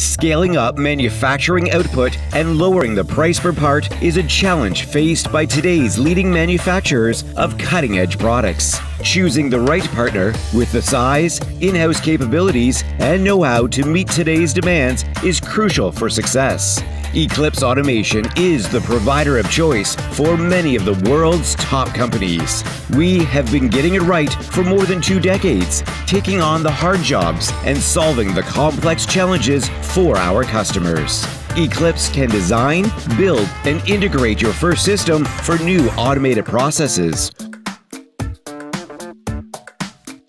Scaling up manufacturing output and lowering the price per part is a challenge faced by today's leading manufacturers of cutting-edge products. Choosing the right partner with the size, in-house capabilities, and know-how to meet today's demands is crucial for success. Eclipse Automation is the provider of choice for many of the world's top companies. We have been getting it right for more than 2 decades, taking on the hard jobs and solving the complex challenges for our customers. Eclipse can design, build, and integrate your first system for new automated processes.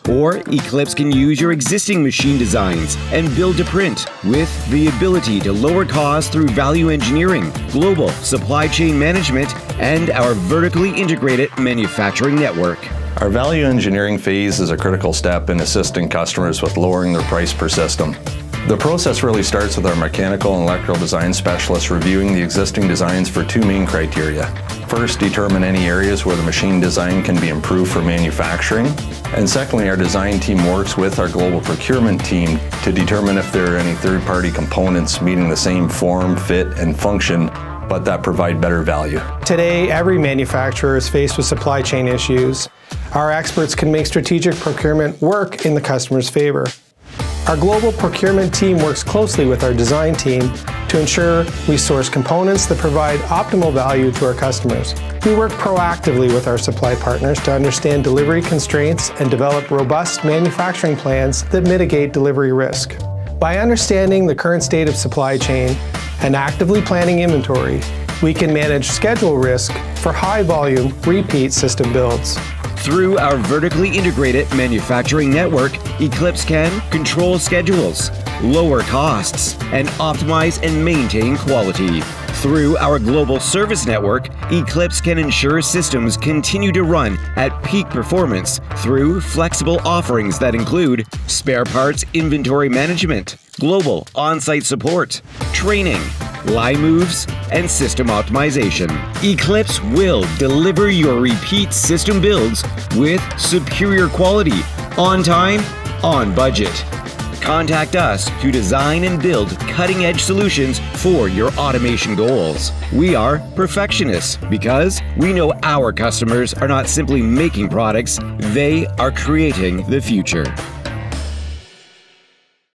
Or Eclipse can use your existing machine designs and build to print with the ability to lower costs through value engineering, global supply chain management, and our vertically integrated manufacturing network. Our value engineering phase is a critical step in assisting customers with lowering their price per system. The process really starts with our mechanical and electrical design specialists reviewing the existing designs for 2 main criteria. First, determine any areas where the machine design can be improved for manufacturing. And secondly, our design team works with our global procurement team to determine if there are any third-party components meeting the same form, fit, and function, but that provide better value. Today, every manufacturer is faced with supply chain issues. Our experts can make strategic procurement work in the customer's favor. Our global procurement team works closely with our design team to ensure we source components that provide optimal value to our customers. We work proactively with our supply partners to understand delivery constraints and develop robust manufacturing plans that mitigate delivery risk. By understanding the current state of supply chain and actively planning inventory, we can manage schedule risk for high-volume, repeat system builds. Through our vertically integrated manufacturing network, Eclipse can control schedules, lower costs, and optimize and maintain quality. Through our global service network, Eclipse can ensure systems continue to run at peak performance through flexible offerings that include spare parts inventory management, global on-site support, training, line moves, and system optimization. Eclipse will deliver your repeat system builds with superior quality, on time, on budget. Contact us to design and build cutting-edge solutions for your automation goals. We are perfectionists because we know our customers are not simply making products, they are creating the future.